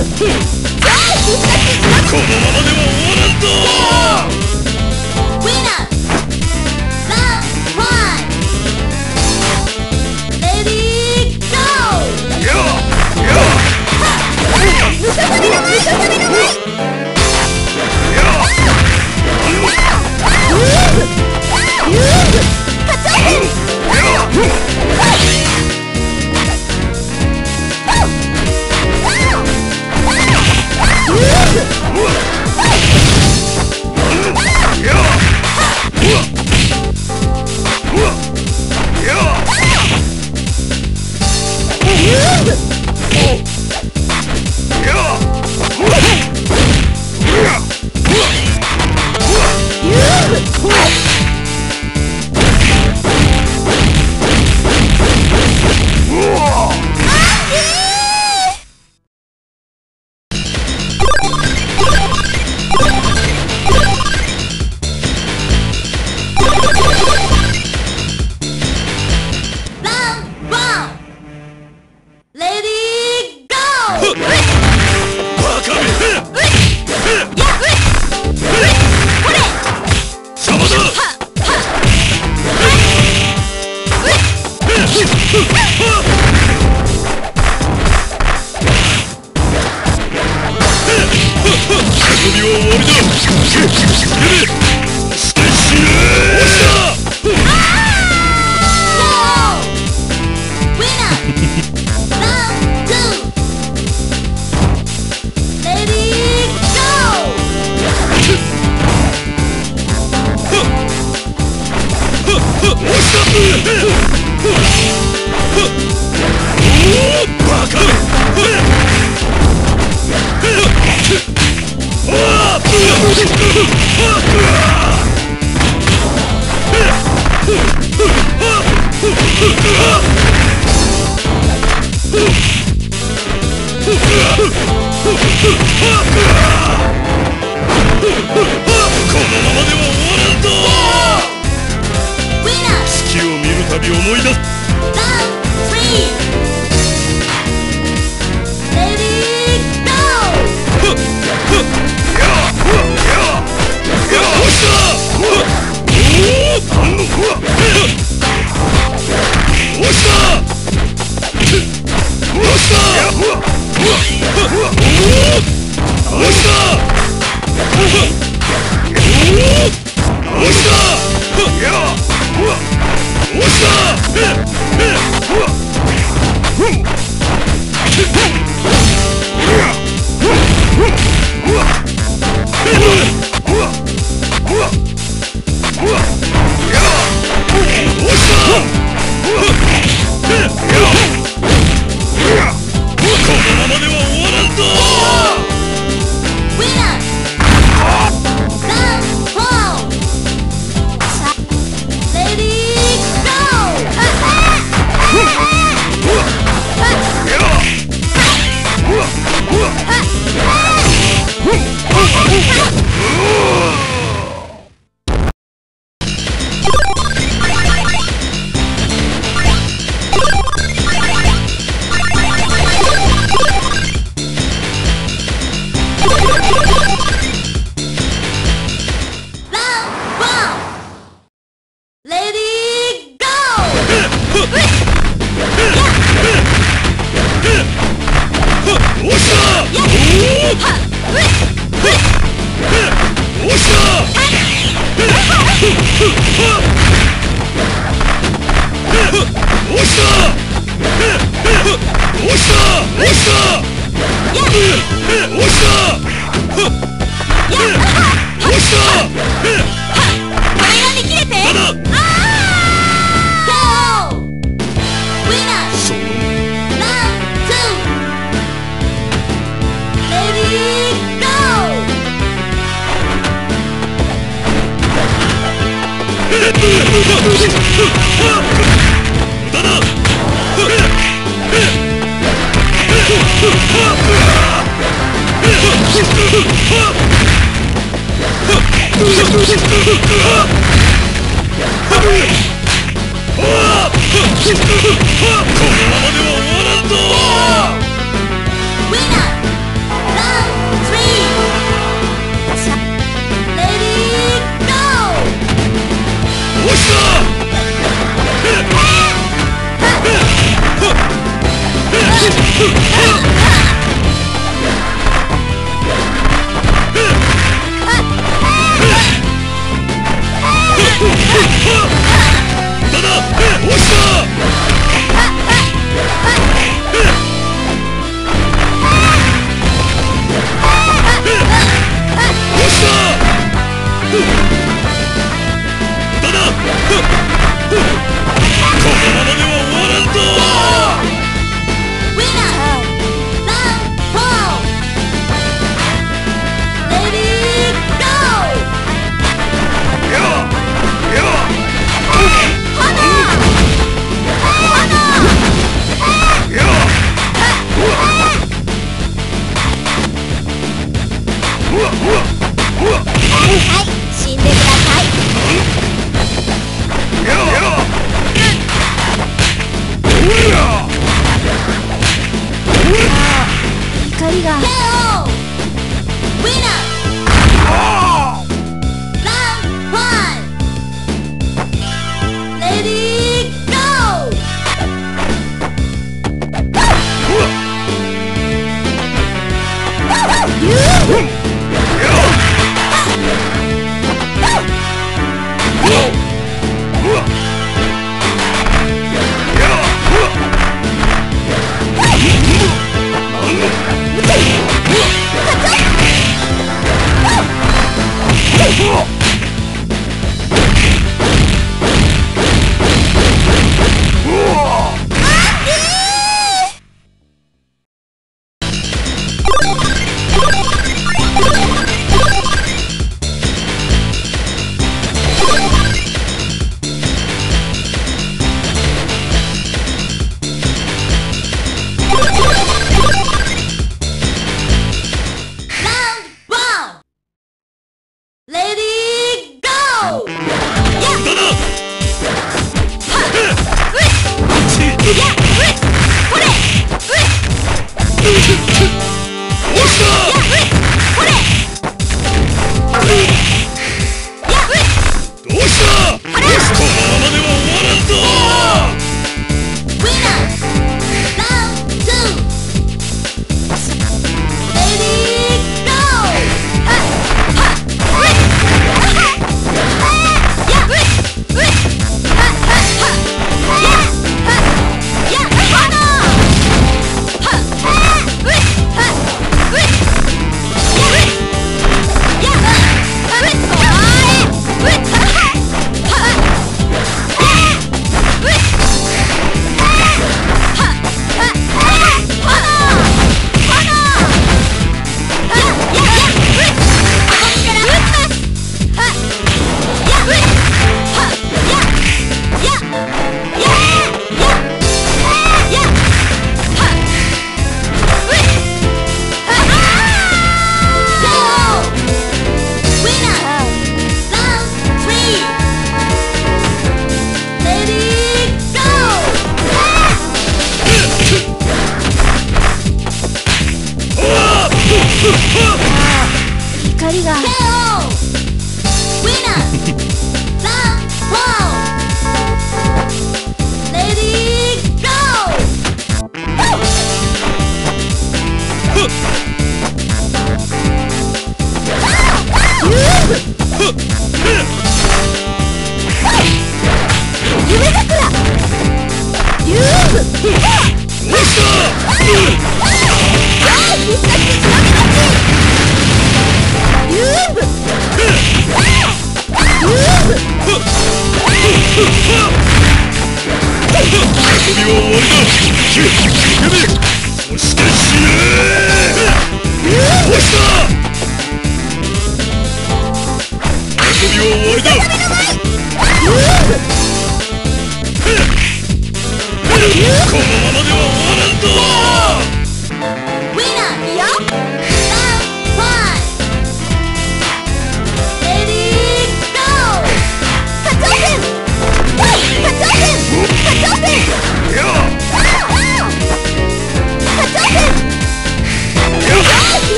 このままでは終わらんぞ。